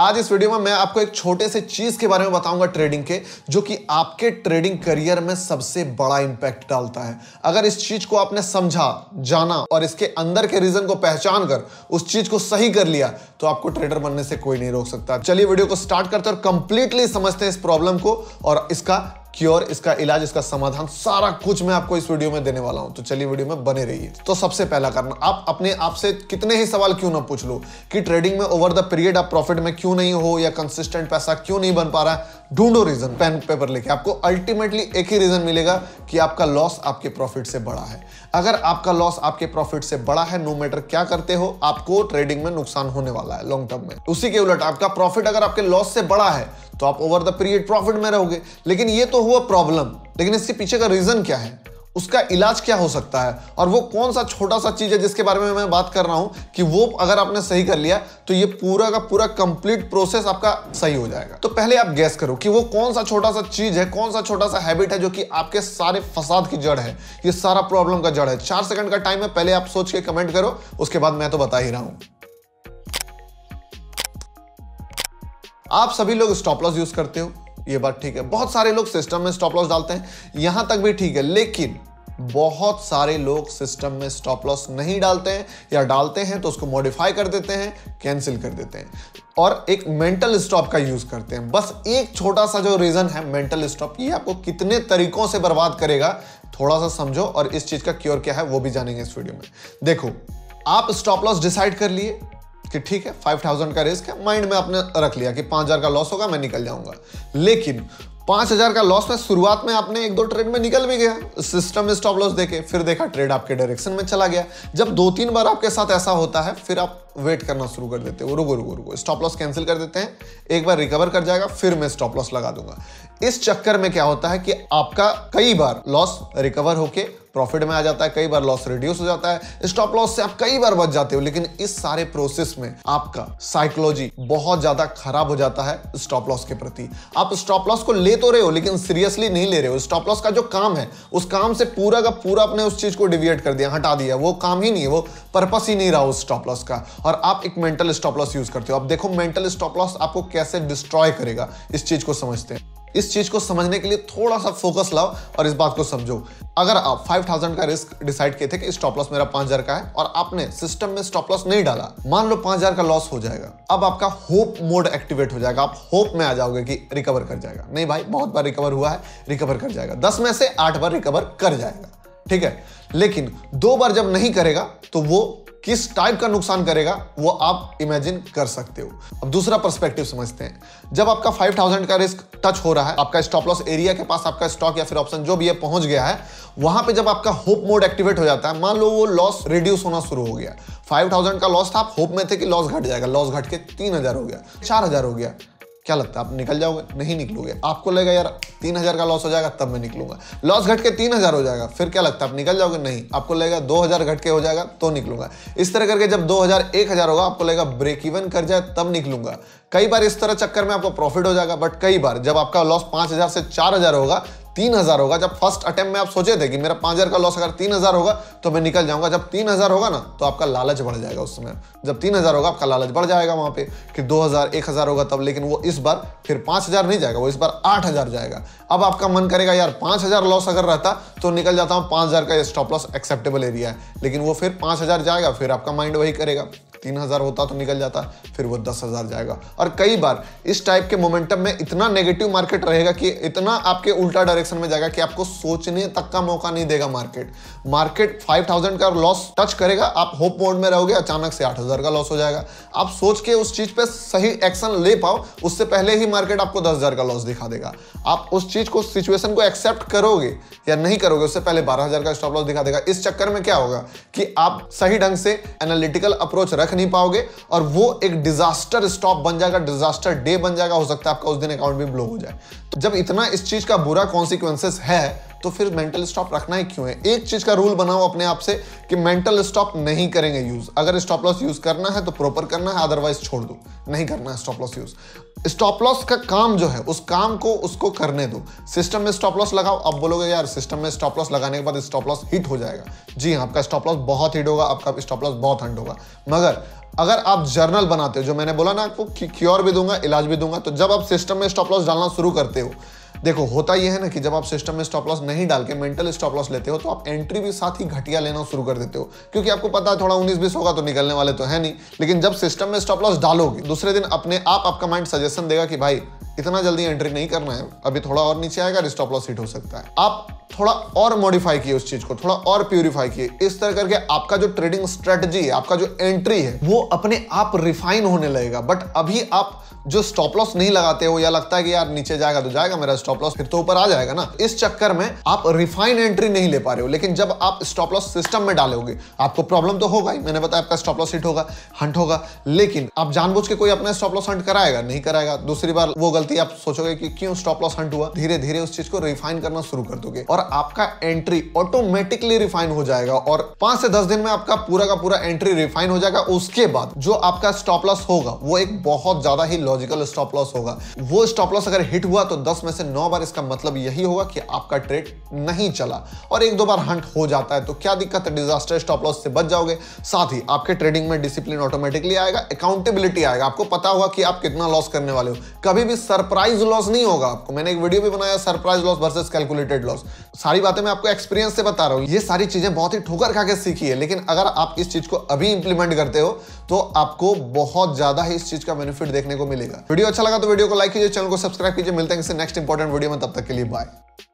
आज इस वीडियो में मैं आपको एक छोटे से चीज के बारे में बताऊंगा ट्रेडिंग के, जो कि आपके ट्रेडिंग करियर में सबसे बड़ा इंपैक्ट डालता है। अगर इस चीज को आपने समझा, जाना और इसके अंदर के रीजन को पहचान कर उस चीज को सही कर लिया तो आपको ट्रेडर बनने से कोई नहीं रोक सकता। चलिए वीडियो को स्टार्ट करते हैं और कंप्लीटली समझते हैं इस प्रॉब्लम को और इसका क्योर, इसका इलाज, इसका समाधान, सारा कुछ मैं आपको इस वीडियो में देने वाला हूं। तो चलिए वीडियो में बने रहिए। तो सबसे पहला कारण, आप अपने आप से कितने ही सवाल क्यों ना पूछ लो कि ट्रेडिंग में ओवर द पीरियड आप प्रॉफिट में क्यों नहीं हो या कंसिस्टेंट पैसा क्यों नहीं बन पा रहा है। ढूंढो रीजन पेन पेपर लेके, आपको अल्टीमेटली एक ही रीजन मिलेगा कि आपका लॉस आपके प्रॉफिट से बड़ा है। अगर आपका लॉस आपके प्रॉफिट से बड़ा है, नो मैटर क्या करते हो, आपको ट्रेडिंग में नुकसान होने वाला है लॉन्ग टर्म में। उसी के उलट आपका प्रॉफिट अगर आपके लॉस से बड़ा है तो आप ओवर द पीरियड प्रॉफिट में रहोगे। लेकिन ये तो हुआ प्रॉब्लम, लेकिन इसके पीछे का रीजन क्या है, उसका इलाज क्या हो सकता है और वो कौन सा छोटा सा चीज है जिसके बारे में मैं बात कर रहा हूं कि वो अगर आपने सही कर लिया तो ये पूरा का पूरा कंप्लीट प्रोसेस आपका सही हो जाएगा। तो पहले आप गैस करो कि वो कौन सा छोटा सा चीज है, कौन सा छोटा सा हैबिट है जो कि आपके सारे फसाद की जड़ है, ये सारा प्रॉब्लम का जड़ है। 4 सेकंड का टाइम है, पहले आप सोच के कमेंट करो, उसके बाद मैं तो बता ही रहा हूं। आप सभी लोग स्टॉप लॉस यूज करते हो, ये बात ठीक है, बहुत सारे लोग सिस्टम में स्टॉप लॉस डालते हैं, यहां तक भी ठीक है, लेकिन बहुत सारे लोग सिस्टम में स्टॉप लॉस नहीं डालते हैं या डालते हैं तो उसको मॉडिफाई कर देते हैं, कैंसिल कर देते हैं और एक मेंटल स्टॉप का यूज करते हैं। बस एक छोटा सा जो रीजन है मेंटल स्टॉप, ये आपको कितने तरीकों से बर्बाद करेगा, थोड़ा सा समझो और इस चीज का क्योर क्या है वो भी जानेंगे इस वीडियो में। देखो, आप स्टॉप लॉस डिसाइड कर लिए कि ठीक है 5000 का रिस्क है, माइंड में आपने रख लिया कि 5000 का लॉस होगा, मैं निकल जाऊंगा। लेकिन 5000 का लॉस में शुरुआत में आपने 1-2 ट्रेड में निकल भी गया सिस्टम में स्टॉप लॉस देके, फिर देखा ट्रेड आपके डायरेक्शन में चला गया। जब 2-3 बार आपके साथ ऐसा होता है फिर आप वेट करना शुरू कर देते हो, रुको रुको रुको, स्टॉप लॉस कैंसिल कर देते हैं, एक बार रिकवर कर जाएगा फिर मैं स्टॉप लॉस लगा दूंगा। इस चक्कर में क्या होता है कि आपका कई बार लॉस रिकवर होके प्रॉफिट में आ जाता है, कई बार लॉस रिड्यूस हो जाता है, स्टॉप लॉस से आप कई बार बच जाते हो, लेकिन इस सारे प्रोसेस में आपका साइकोलॉजी बहुत ज्यादा खराब हो जाता है स्टॉप लॉस के प्रति। आप स्टॉप लॉस को ले तो रहे हो लेकिन सीरियसली नहीं ले रहे हो। स्टॉप लॉस का जो काम है उस काम से पूरा का पूरा आपने उस चीज को डिविएट कर दिया, हटा दिया, वो काम ही नहीं है, वो पर्पस ही नहीं रहा उस स्टॉप लॉस का, और आप एक मेंटल स्टॉप लॉस यूज करते हो। अब देखो मेंटल स्टॉप लॉस आपको कैसे डिस्ट्रॉय करेगा, इस चीज को समझते हैं। इस चीज को समझने के लिए थोड़ा सा फोकस लाओ और इस बात को समझो। अगर आप 5000 का रिस्क डिसाइड किए थे कि स्टॉप लॉस मेरा 5000 का है और आपने सिस्टम में स्टॉप लॉस नहीं डाला, मान लो 5000 का लॉस हो जाएगा, अब आपका होप मोड एक्टिवेट हो जाएगा, आप होप में आ जाओगे कि रिकवर कर जाएगा। नहीं भाई, बहुत बार रिकवर हुआ है, रिकवर कर जाएगा, 10 में से 8 बार रिकवर कर जाएगा, ठीक है। लेकिन 2 बार जब नहीं करेगा तो वो किस टाइप का नुकसान करेगा वो आप इमेजिन कर सकते हो। अब दूसरा पर्सपेक्टिव समझते हैं। जब आपका 5000 का रिस्क टच हो रहा है, आपका स्टॉप लॉस एरिया के पास आपका स्टॉक या फिर ऑप्शन जो भी है पहुंच गया है, वहां पे जब आपका होप मोड एक्टिवेट हो जाता है, मान लो वो लॉस रिड्यूस होना शुरू हो गया, 5000 का लॉस था, आप होप में थे कि लॉस घट जाएगा, लॉस घट के 3000 हो गया, 4000 हो गया, क्या लगता है आप निकल जाओगे? नहीं निकलोगे, आपको लगेगा यार 3000 का लॉस हो जाएगा तब मैं निकलूंगा। लॉस घट के 3000 हो जाएगा, फिर क्या लगता है आप निकल जाओगे? नहीं, आपको लगेगा 2000 घट के हो जाएगा तो निकलूंगा। इस तरह करके जब 2000, 1000 होगा आपको लगेगा ब्रेक इवन कर जाए तब निकलूंगा। कई बार इस तरह चक्कर में आपको प्रॉफिट हो जाएगा, बट कई बार जब आपका लॉस 5000 से 4000 होगा, 3000 होगा, जब फर्स्ट अटेम्प्ट में आप सोचे थे कि मेरा 5000 का लॉस अगर 3000 होगा तो मैं निकल जाऊंगा, जब 3000 होगा ना तो आपका लालच बढ़ जाएगा उस समय, जब 3000 होगा आपका लालच बढ़ जाएगा वहां पे कि 2000, 1000 होगा तब, लेकिन वो इस बार फिर 5000 नहीं जाएगा, वो इस बार 8000 जाएगा। अब आपका मन करेगा यार 5000 लॉस अगर रहता तो निकल जाता हूँ, 5000 का स्टॉप लॉस एक्सेप्टेबल एरिया है, लेकिन वो फिर 5000 जाएगा, फिर आपका माइंड वही करेगा 3000 होता तो निकल जाता, फिर वो 10,000 जाएगा। और कई बार इस टाइप के मोमेंटम में इतना नेगेटिव मार्केट रहेगा कि इतना आपके उल्टा डायरेक्शन में जाएगा कि आपको सोचने तक का मौका नहीं देगा मार्केट। मार्केट 5000 का लॉस टच करेगा, आप होप मोड में रहोगे, अचानक से 8000 का लॉस हो जाएगा। आप सोच के उस चीज पे सही एक्शन ले पाओ उससे पहले ही मार्केट आपको 10,000 का लॉस दिखा देगा। आप उस चीज को, सिचुएशन को एक्सेप्ट करोगे या नहीं करोगे उससे पहले 12,000 का स्टॉप लॉस दिखा देगा। इस चक्कर में क्या होगा कि आप सही ढंग से एनालिटिकल अप्रोच नहीं पाओगे और वो एक डिजास्टर स्टॉप बन जाएगा, डिजास्टर डे बन जाएगा, हो सकता है आपका उस दिन अकाउंट भी ब्लो हो जाए। तो जब इतना इस चीज का बुरा कॉन्सिक्वेंसेस है तो फिर मेंटल स्टॉप रखना ही क्यों है? एक चीज का रूल बनाओ अपने आप से कि मेंटल स्टॉप नहीं करेंगे यूज। अगर स्टॉप लॉस यूज करना है तो प्रॉपर करना है, अदरवाइज छोड़ दो, नहीं करना है stop loss use. Stop loss का काम जो है उस काम को उसको करने दो। सिस्टम में स्टॉप लॉस लगाओ, आप बोलोगे यार सिस्टम में स्टॉप लॉस लगाने के बाद स्टॉप लॉस हिट हो जाएगा। जी हाँ, आपका स्टॉप लॉस बहुत हिट होगा, आपका स्टॉप लॉस बहुत हंट होगा, मगर अगर आप जर्नल बनाते हो, जो मैंने बोला ना आपको क्योर भी दूंगा इलाज भी दूंगा, तो जब आप सिस्टम में स्टॉप लॉस डालना शुरू करते हो, देखो होता यह है ना कि जब आप सिस्टम में स्टॉप लॉस नहीं डाल के मेंटल स्टॉप लॉस लेते हो तो आप एंट्री भी साथ ही घटिया लेना शुरू कर देते हो, क्योंकि आपको पता है थोड़ा 19-20 होगा तो निकलने वाले तो है नहीं। लेकिन जब सिस्टम में स्टॉप लॉस डालोगे दूसरे दिन अपने आप आपका माइंड सजेशन देगा कि भाई इतना जल्दी एंट्री नहीं करना है, अभी थोड़ा और नीचे आएगा स्टॉप लॉस हिट हो सकता है। आप थोड़ा और मॉडिफाई किए उस चीज को, थोड़ा और प्यूरिफाई किए, इस तरह करके आपका जो ट्रेडिंग स्ट्रेटजी है, आपका जो एंट्री है वो अपने आप रिफाइन होने लगेगा। बट अभी आप जो स्टॉप लॉस नहीं लगाते हो या लगता है कि यार नीचे जाएगा तो जाएगा मेरा स्टॉप लॉस, फिर तो ऊपर आ जाएगा ना, इस चक्कर में आप रिफाइन एंट्री नहीं ले पा रहे हो। लेकिन जब आप स्टॉप लॉस सिस्टम में डालोगे आपको प्रॉब्लम तो होगा ही, मैंने बताया आपका स्टॉप लॉस हिट होगा, हंट होगा, लेकिन आप जानबूझ के कोई अपना स्टॉप लॉस हंट कराएगा नहीं कराएगा, दूसरी बार वो गलती आप सोचोगे कि क्यों स्टॉप लॉस हंट हुआ, धीरे धीरे उस चीज को रिफाइन करना शुरू कर दोगे और आपका एंट्री ऑटोमेटिकली रिफाइन हो जाएगा। और 5 से 10 दिन में आपका पूरा का पूरा एंट्री रिफाइन हो जाएगा। उसके बाद जो आपका स्टॉप लॉस होगा वो एक बहुत ज्यादा ही लॉजिकल स्टॉप लॉस होगा। वो स्टॉप लॉस अगर हिट हुआ तो 10 में से 9 बार इसका मतलब यही होगा कि आपका ट्रेड नहीं चला। और 1-2 बार हंट हो जाता है तो क्या दिक्कत है, डिजास्टर स्टॉप लॉस से बच जाओगे। साथ ही आपके ट्रेडिंग में डिसिप्लिन ऑटोमेटिकली आएगा, अकाउंटेबिलिटी आएगा, आपको पता होगा कि आप कितना लॉस करने वाले हो, कभी भी सरप्राइज लॉस नहीं होगा आपको। मैंने एक वीडियो भी बनाया surprise loss versus calculated loss, सारी बातें मैं आपको एक्सपीरियंस से बता रहा हूं। ये सारी चीजें बहुत ही ठोकर खा के सीखी है, लेकिन अगर आप इस चीज को अभी इंप्लीमेंट करते हो तो आपको बहुत ज्यादा ही इस चीज का बेनिफिट देखने को मिलेगा। वीडियो अच्छा लगा तो वीडियो को लाइक कीजिए, चैनल को सब्सक्राइब कीजिए। मिलते हैं किसी नेक्स्ट इंपॉर्टेंट वीडियो में, तब तक के लिए बाय।